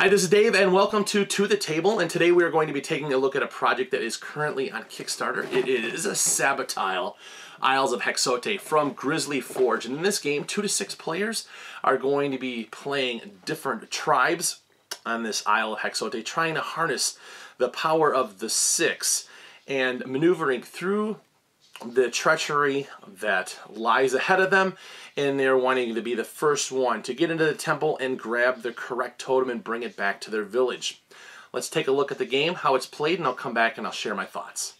Hi, this is Dave and welcome to The Table, and today we are going to be taking a look at a project that is currently on Kickstarter. It is a Sabotile Isles of Hexote from Grizzly Forge, and in this game 2 to 6 players are going to be playing different tribes on this Isle of Hexote, trying to harness the power of the 6 and maneuvering through the treachery that lies ahead of them, and they're wanting to be the first one to get into the temple and grab the correct totem and bring it back to their village. Let's take a look at the game, how it's played, and I'll come back and I'll share my thoughts.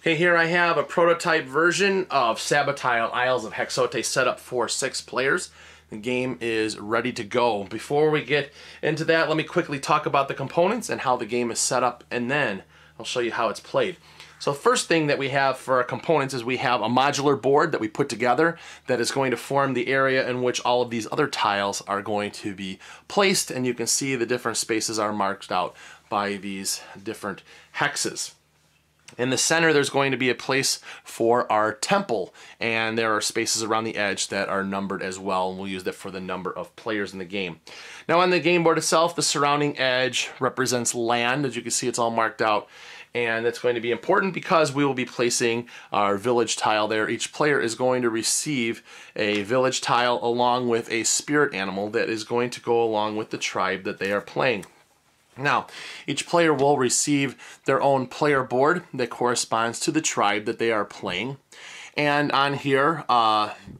Okay, here I have a prototype version of Sabotile Isles of Hexote set up for 6 players. The game is ready to go. Before we get into that, let me quickly talk about the components and how the game is set up, and then I'll show you how it's played. So first thing that we have for our components is we have a modular board that we put together that is going to form the area in which all of these other tiles are going to be placed, and you can see the different spaces are marked out by these different hexes. In the center there's going to be a place for our temple, and there are spaces around the edge that are numbered as well, and we'll use that for the number of players in the game. Now on the game board itself, the surrounding edge represents land. As you can see, it's all marked out, and that's going to be important because we will be placing our village tile there. Each player is going to receive a village tile along with a spirit animal that is going to go along with the tribe that they are playing. Now, each player will receive their own player board that corresponds to the tribe that they are playing, and on here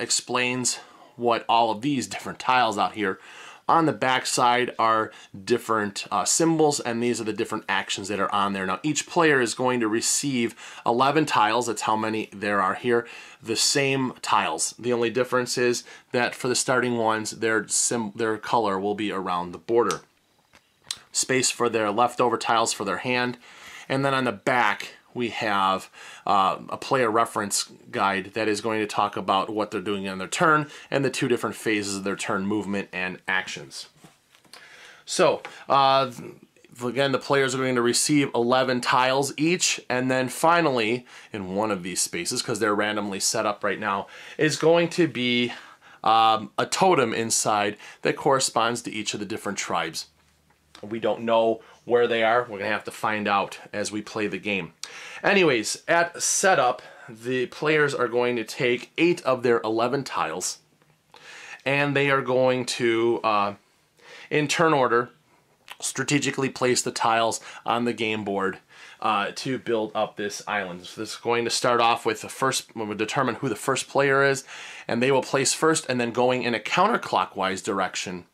explains what all of these different tiles out here. On the back side are different symbols, and these are the different actions that are on there. Now each player is going to receive 11 tiles, that's how many there are here, the same tiles. The only difference is that for the starting ones, their color will be around the border. Space for their leftover tiles for their hand, and then on the back we have a player reference guide that is going to talk about what they're doing on their turn and the 2 different phases of their turn movement and actions. So again, the players are going to receive 11 tiles each, and then finally in one of these spaces, because they're randomly set up right now, is going to be a totem inside that corresponds to each of the different tribes. We don't know where they are. We're going to have to find out as we play the game. Anyways, at setup, the players are going to take 8 of their 11 tiles, and they are going to, in turn order, strategically place the tiles on the game board to build up this island. So this is going to start off with the first, we'll determine who the first player is, and they will place first, and then going in a counterclockwise direction,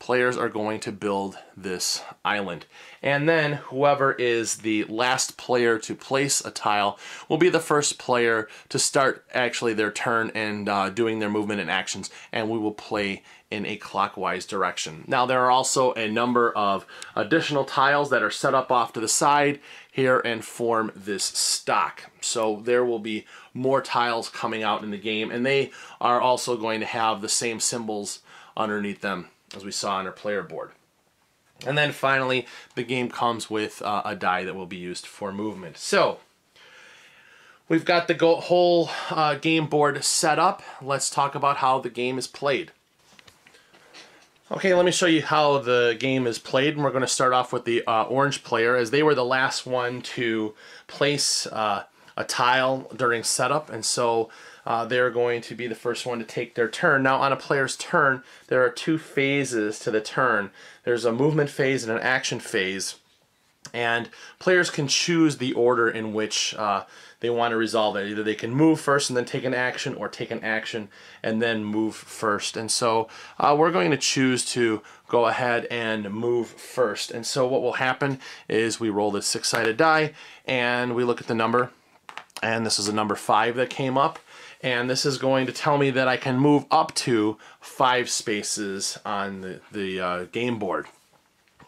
players are going to build this island. And then whoever is the last player to place a tile will be the first player to start actually their turn and doing their movement and actions, and we will play in a clockwise direction. Now there are also a number of additional tiles that are set up off to the side here and form this stock. So there will be more tiles coming out in the game, and they are also going to have the same symbols underneath them as we saw on our player board. And then finally, the game comes with a die that will be used for movement. So we've got the whole game board set up. Let's talk about how the game is played. Okay, let me show you how the game is played, and we're going to start off with the orange player, as they were the last one to place a tile during setup, and so they're going to be the first one to take their turn. Now on a player's turn, there are 2 phases to the turn. There's a movement phase and an action phase, and players can choose the order in which they want to resolve it. Either they can move first and then take an action, or take an action and then move first. And so we're going to choose to go ahead and move first. And so what will happen is we roll this 6-sided die, and we look at the number, and this is a number 5 that came up, and this is going to tell me that I can move up to 5 spaces on the game board.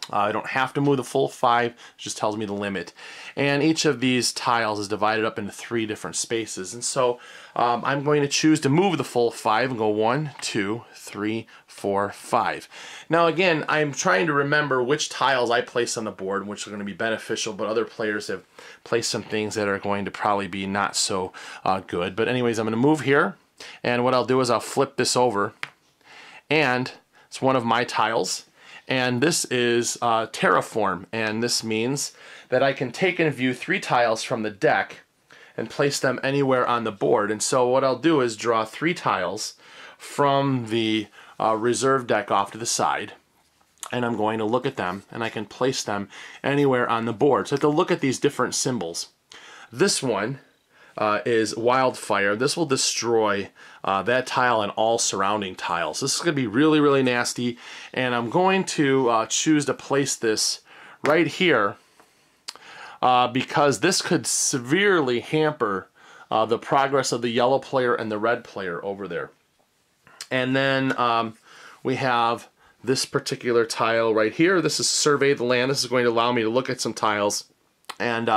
I don't have to move the full 5, it just tells me the limit. And each of these tiles is divided up into 3 different spaces. And so I'm going to choose to move the full 5 and go 1, 2, 3, 4, 5. Now again, I'm trying to remember which tiles I place on the board and which are going to be beneficial, but other players have placed some things that are going to probably be not so good. But anyways, I'm going to move here, and what I'll do is I'll flip this over, and it's one of my tiles. And this is terraform, and this means that I can take and view 3 tiles from the deck and place them anywhere on the board. And so what I'll do is draw 3 tiles from the reserve deck off to the side, and I'm going to look at them, and I can place them anywhere on the board. So I have to look at these different symbols. This one is wildfire. This will destroy that tile and all surrounding tiles. This is going to be really, really nasty, and I'm going to choose to place this right here because this could severely hamper the progress of the yellow player and the red player over there. And then we have this particular tile right here. This is survey the land. This is going to allow me to look at some tiles and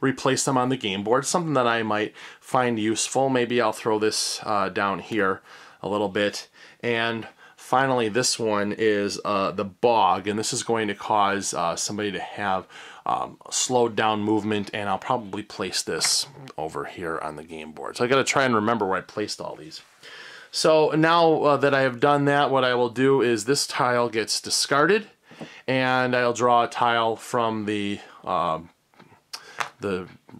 replace them on the game board, something that I might find useful. Maybe I'll throw this down here a little bit. And finally, this one is the bog, and this is going to cause somebody to have slowed down movement, and I'll probably place this over here on the game board. So I got to try and remember where I placed all these. So now that I have done that, what I will do is this tile gets discarded, and I'll draw a tile from the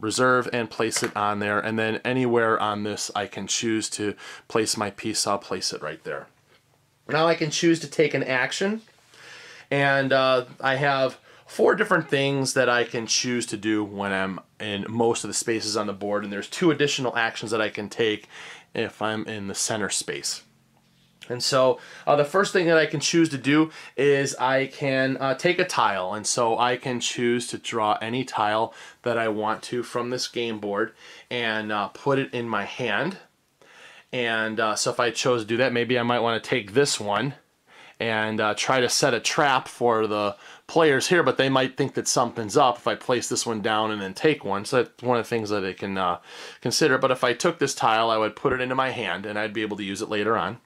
reserve and place it on there, and then anywhere on this I can choose to place my piece. I'll place it right there. Now I can choose to take an action, and I have 4 different things that I can choose to do when I'm in most of the spaces on the board, and there's 2 additional actions that I can take if I'm in the center space. And so the first thing that I can choose to do is I can take a tile, and so I can choose to draw any tile that I want to from this game board and put it in my hand. And so if I chose to do that, maybe I might want to take this one and try to set a trap for the players here, but they might think that something's up if I place this one down and then take one. So that's one of the things that I can consider. But if I took this tile, I would put it into my hand, and I'd be able to use it later on.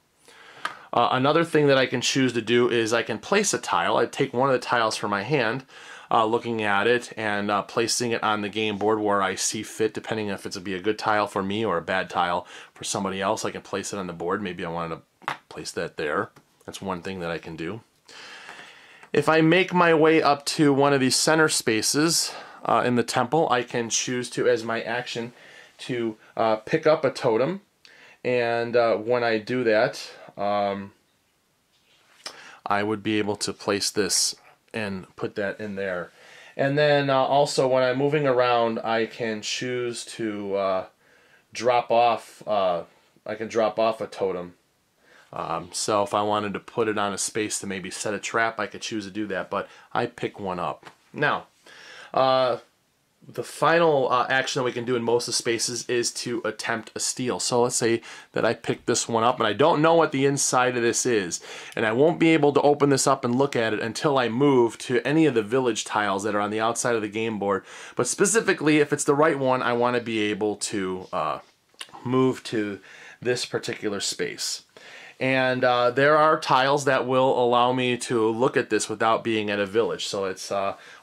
Another thing that I can choose to do is I can place a tile. I'd take one of the tiles from my hand, looking at it and placing it on the game board where I see fit, depending if it's be a good tile for me or a bad tile for somebody else. I can place it on the board. Maybe I wanted to place that there. That's one thing that I can do. If I make my way up to one of these center spaces in the temple, I can choose to, as my action, to pick up a totem. And when I do that, I would be able to place this and put that in there. And then also when I'm moving around, I can choose to drop off a totem. So if I wanted to put it on a space to maybe set a trap, I could choose to do that, but I pick one up. Now the final action that we can do in most of the spaces is to attempt a steal. So let's say that I pick this one up, and I don't know what the inside of this is, and I won't be able to open this up and look at it until I move to any of the village tiles that are on the outside of the game board. But specifically, if it's the right one, I want to be able to move to this particular space. And there are tiles that will allow me to look at this without being at a village. So it's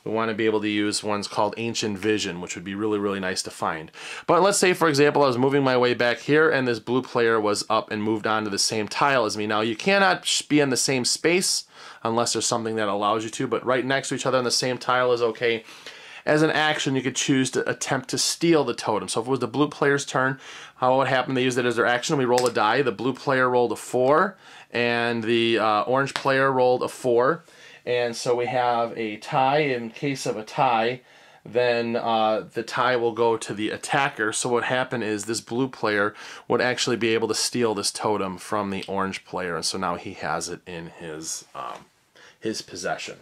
we want to be able to use ones called Ancient Vision, which would be really, really nice to find. But let's say, for example, I was moving my way back here, and this blue player was up and moved on to the same tile as me. Now, you cannot be in the same space unless there's something that allows you to, but right next to each other on the same tile is okay. As an action, you could choose to attempt to steal the totem. So if it was the blue player's turn, how would happen? They use it as their action. We roll a die. The blue player rolled a 4, and the orange player rolled a 4. And so we have a tie. In case of a tie, then the tie will go to the attacker. So what happened is this blue player would actually be able to steal this totem from the orange player. And so now he has it in his possession.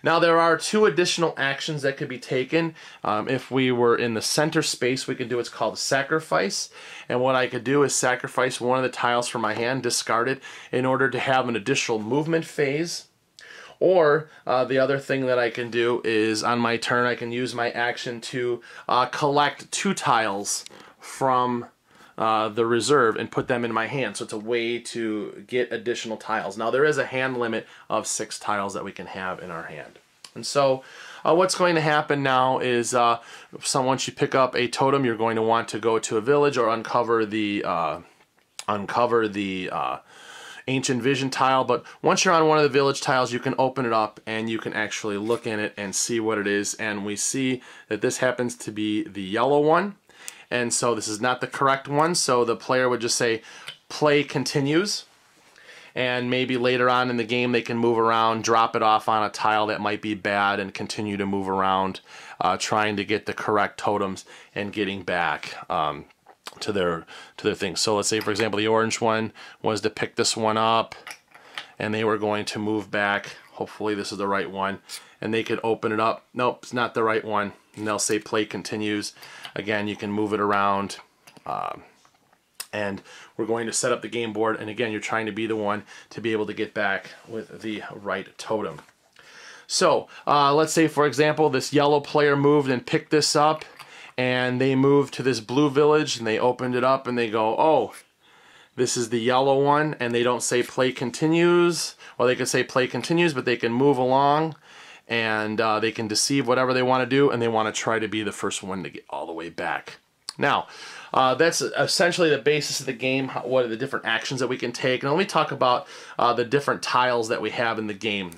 Now there are 2 additional actions that could be taken. If we were in the center space, we could do what's called sacrifice. And what I could do is sacrifice one of the tiles from my hand, discard it, in order to have an additional movement phase. Or the other thing that I can do is on my turn, I can use my action to collect 2 tiles from the reserve and put them in my hand. So it's a way to get additional tiles. Now there is a hand limit of 6 tiles that we can have in our hand. And so what's going to happen now is once you pick up a totem, you're going to want to go to a village or uncover the ancient vision tile, but once you're on one of the village tiles, you can open it up and you can actually look in it and see what it is. And we see that this happens to be the yellow one, and so this is not the correct one, so the player would just say play continues, and maybe later on in the game they can move around, drop it off on a tile that might be bad, and continue to move around trying to get the correct totems and getting back to their thing. So let's say, for example, the orange one was to pick this one up, and they were going to move back. Hopefully this is the right one, and they could open it up. Nope, it's not the right one, and they'll say play continues. Again, you can move it around, and we're going to set up the game board, and again, you're trying to be the one to be able to get back with the right totem. So let's say, for example, this yellow player moved and picked this up, and they moved to this blue village and they opened it up and they go, oh, this is the yellow one, and they don't say play continues. Well, they could say play continues, but they can move along, and they can deceive whatever they want to do, and they want to try to be the first one to get all the way back. Now, that's essentially the basis of the game, what are the different actions that we can take. And let me talk about the different tiles that we have in the game,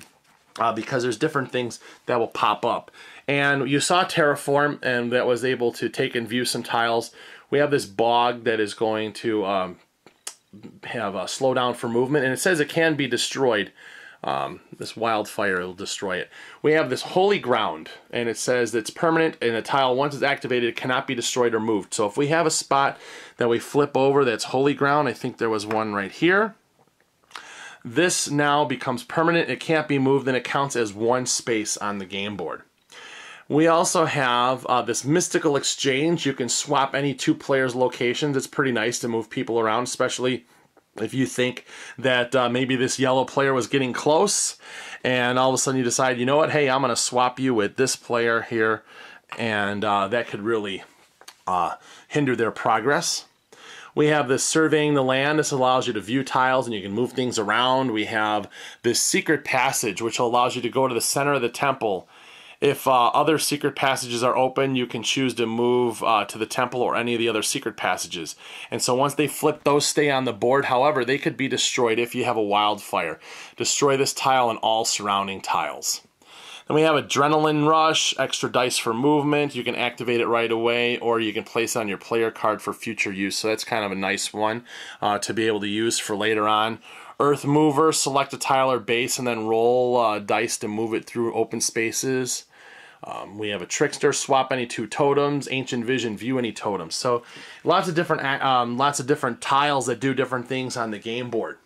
because there's different things that will pop up. And you saw Terraform, and that was able to take and view some tiles. We have this bog that is going to have a slowdown for movement, and it says it can be destroyed. This wildfire will destroy it. We have this holy ground, and it says it's permanent, and a tile, once it's activated, it cannot be destroyed or moved. So if we have a spot that we flip over that's holy ground, I think there was one right here, this now becomes permanent. It can't be moved, and it counts as one space on the game board. We also have this mystical exchange. You can swap any two players' locations. It's pretty nice to move people around, especially if you think that maybe this yellow player was getting close, and all of a sudden you decide, you know what, hey, I'm going to swap you with this player here, and that could really hinder their progress. We have this surveying the land. This allows you to view tiles, and you can move things around. We have this secret passage, which allows you to go to the center of the temple. If other secret passages are open, you can choose to move to the temple or any of the other secret passages. And so once they flip, those stay on the board. However, they could be destroyed if you have a wildfire. Destroy this tile and all surrounding tiles. Then we have Adrenaline Rush, extra dice for movement. You can activate it right away, or you can place it on your player card for future use. So that's kind of a nice one to be able to use for later on. Earth Mover, select a tile or base and then roll dice to move it through open spaces. We have a trickster, swap any two totems, ancient vision, view any totems. So lots of different tiles that do different things on the game board.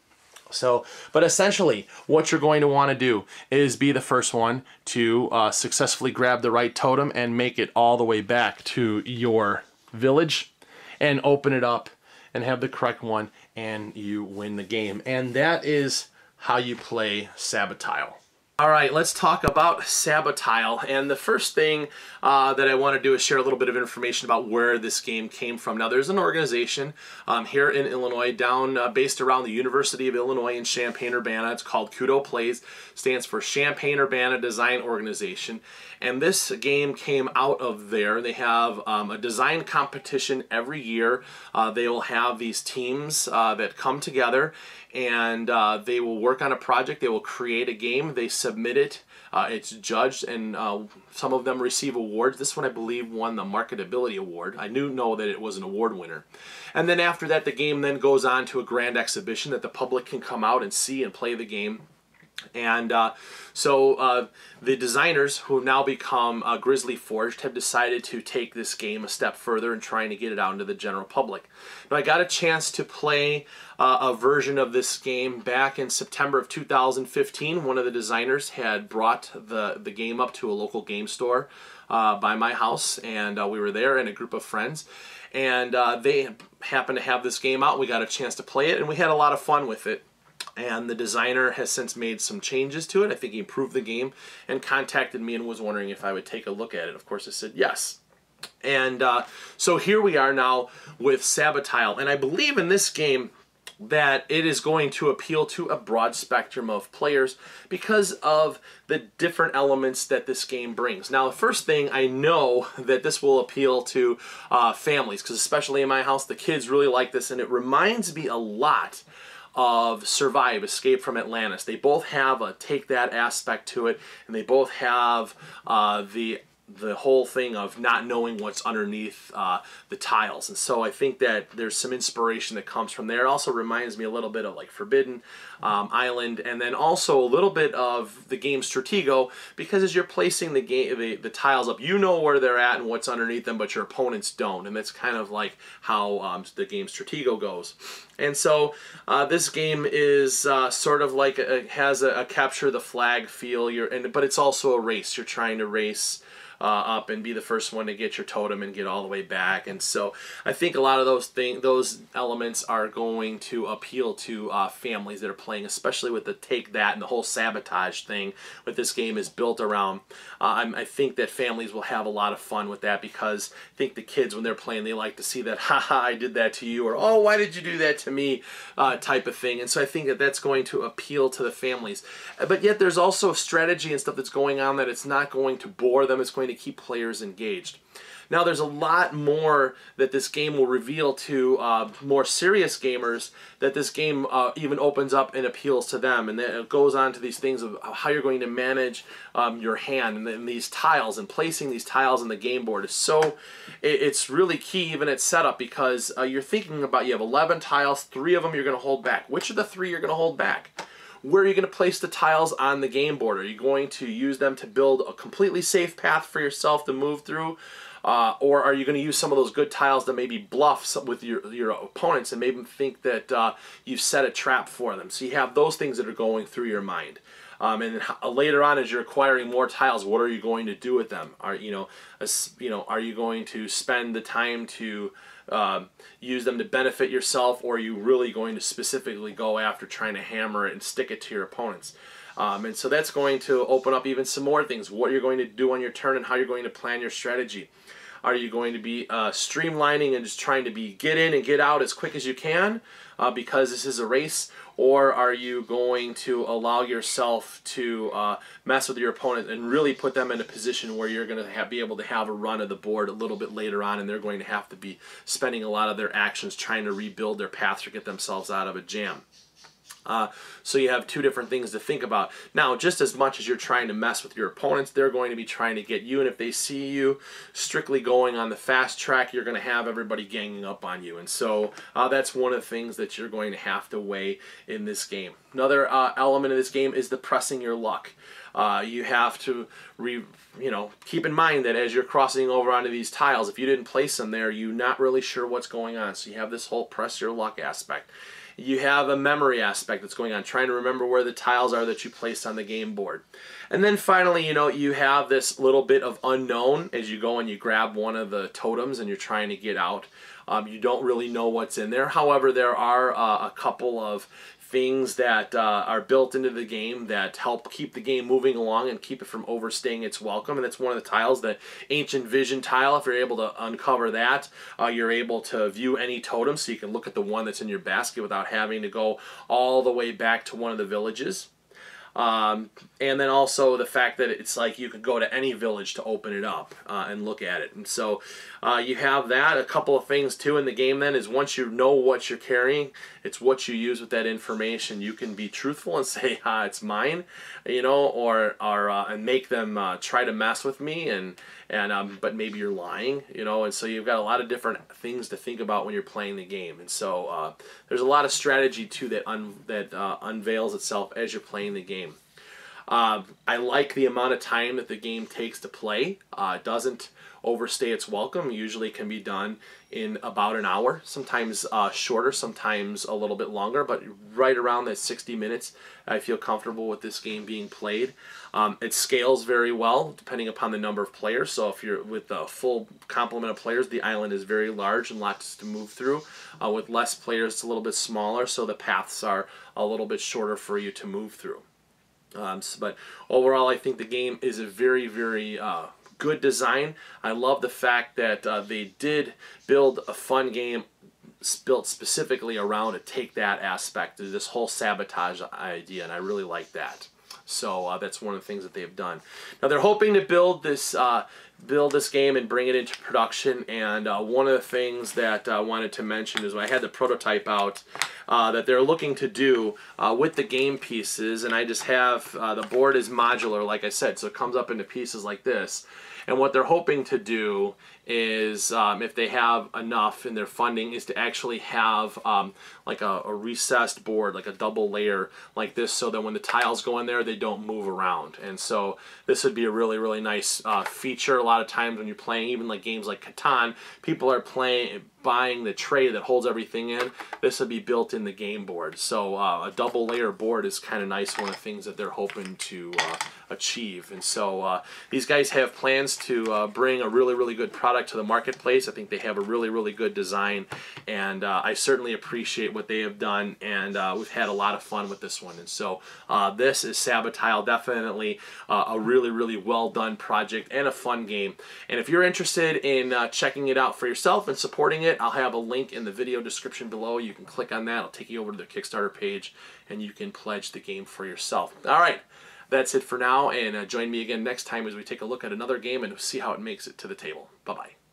So, but essentially what you're going to want to do is be the first one to successfully grab the right totem and make it all the way back to your village and open it up and have the correct one, and you win the game. And that is how you play Sabotile. Alright, let's talk about Sabotile, and the first thing that I want to do is share a little bit of information about where this game came from. Now, there's an organization here in Illinois, down based around the University of Illinois in Champaign Urbana. It's called Kudo Plays, stands for Champaign Urbana Design Organization, and this game came out of there. They have a design competition every year. They will have these teams that come together, and they will work on a project, they will create a game, they submit it, it's judged, and some of them receive awards. This one, I believe, won the Marketability Award. I do know that it was an award winner. And then after that, the game then goes on to a grand exhibition that the public can come out and see and play the game. And so the designers, who have now become Grizzly Forge, have decided to take this game a step further and trying to get it out into the general public. Now, I got a chance to play a version of this game back in September of 2015. One of the designers had brought the game up to a local game store by my house, and we were there and a group of friends, and they happened to have this game out. We got a chance to play it, and we had a lot of fun with it. And the designer has since made some changes to it. I think he improved the game and contacted me and was wondering if I would take a look at it. Of course, I said yes. And so here we are now with Sabotile. And I believe in this game that it is going to appeal to a broad spectrum of players because of the different elements that this game brings. Now, the first thing, I know that this will appeal to families, because especially in my house, the kids really like this, and it reminds me a lot of Survive, Escape from Atlantis. They both have a take that aspect to it, and they both have the whole thing of not knowing what's underneath the tiles. And so I think that there's some inspiration that comes from there. It also reminds me a little bit of like Forbidden Island, and then also a little bit of the game Stratego, because as you're placing the game, the tiles up, you know where they're at and what's underneath them, but your opponents don't. And that's kind of like how the game Stratego goes. And so this game is sort of like has a capture the flag feel, but it's also a race. You're trying to race up and be the first one to get your totem and get all the way back. And so I think a lot of those elements are going to appeal to families that are playing, especially with the take that and the whole sabotage thing that this game is built around. I think that families will have a lot of fun with that, because I think the kids, when they're playing, they like to see that, haha, I did that to you, or oh, why did you do that to me, type of thing. And so I think that that's going to appeal to the families. But yet there's also strategy and stuff that's going on that it's not going to bore them. It's going to keep players engaged. Now there's a lot more that this game will reveal to more serious gamers, that this game even opens up and appeals to them, and it goes on to these things of how you're going to manage your hand, and then these tiles, and placing these tiles on the game board is so, it's really key even at setup, because you're thinking about, you have 11 tiles, 3 of them you're going to hold back. Which of the 3 you're going to hold back? Where are you going to place the tiles on the game board? Are you going to use them to build a completely safe path for yourself to move through? Or are you going to use some of those good tiles to maybe bluff some with your opponents and make them think that you've set a trap for them? So you have those things that are going through your mind. And then later on, as you're acquiring more tiles, what are you going to do with them? Are you going to spend the time to use them to benefit yourself, or are you really going to specifically go after trying to hammer it and stick it to your opponents? And so that's going to open up even some more things, what you're going to do on your turn and how you're going to plan your strategy. Are you going to be streamlining and just trying to be get in and get out as quick as you can because this is a race? Or are you going to allow yourself to mess with your opponent and really put them in a position where you're going to be able to have a run of the board a little bit later on, and they're going to have to be spending a lot of their actions trying to rebuild their paths or get themselves out of a jam? So you have two different things to think about. Now, just as much as you're trying to mess with your opponents, they're going to be trying to get you, and if they see you strictly going on the fast track, you're going to have everybody ganging up on you. And so that's one of the things that you're going to have to weigh in this game. Another element of this game is the pressing your luck. You have to keep in mind that as you're crossing over onto these tiles, if you didn't place them there, you're not really sure what's going on. So you have this whole press your luck aspect. You have a memory aspect that's going on, trying to remember where the tiles are that you placed on the game board. And then finally, you have this little bit of unknown as you go and you grab one of the totems and you're trying to get out. You don't really know what's in there. However, there are a couple of things that are built into the game that help keep the game moving along and keep it from overstaying its welcome. And that's one of the tiles, the Ancient Vision tile. If you're able to uncover that, you're able to view any totem, so you can look at the one that's in your basket without having to go all the way back to one of the villages. And then also the fact that it's like you could go to any village to open it up and look at it. And so you have that. A couple of things too in the game then is, once you know what you're carrying, it's what you use with that information. You can be truthful and say, it's mine, and make them try to mess with me, but maybe you're lying, and so you've got a lot of different things to think about when you're playing the game. And so there's a lot of strategy too that unveils itself as you're playing the game. I like the amount of time that the game takes to play. It doesn't overstay its welcome. Usually can be done in about an hour, sometimes shorter, sometimes a little bit longer, but right around that 60 minutes I feel comfortable with this game being played. It scales very well depending upon the number of players, so if you're with a full complement of players, the island is very large and lots to move through. With less players, it's a little bit smaller, so the paths are a little bit shorter for you to move through. But overall, I think the game is a very, very good design. I love the fact that they did build a fun game built specifically around a take that aspect, this whole sabotage idea, and I really like that. So that's one of the things that they've done. Now they're hoping to build this game and bring it into production. And one of the things that I wanted to mention is when I had the prototype out that they're looking to do with the game pieces. And I just have the board is modular, like I said, so it comes up into pieces like this. And what they're hoping to do is, if they have enough in their funding, is to actually have like a recessed board, like a double layer like this, so that when the tiles go in there, they don't move around. And so this would be a really, really nice feature. A lot of times when you're playing, even like games like Catan, people are buying the tray that holds everything in. This would be built in the game board. So a double layer board is kind of nice, one of the things that they're hoping to achieve. And so these guys have plans to bring a really, really good product to the marketplace. I think they have a really, really good design, and I certainly appreciate what they have done, and we've had a lot of fun with this one. And so this is Sabotile, definitely a really, really well done project and a fun game. And if you're interested in checking it out for yourself and supporting it, I'll have a link in the video description below. You can click on that. It'll take you over to their Kickstarter page, and you can pledge the game for yourself. All right. That's it for now, and join me again next time as we take a look at another game and see how it makes it to the table. Bye-bye.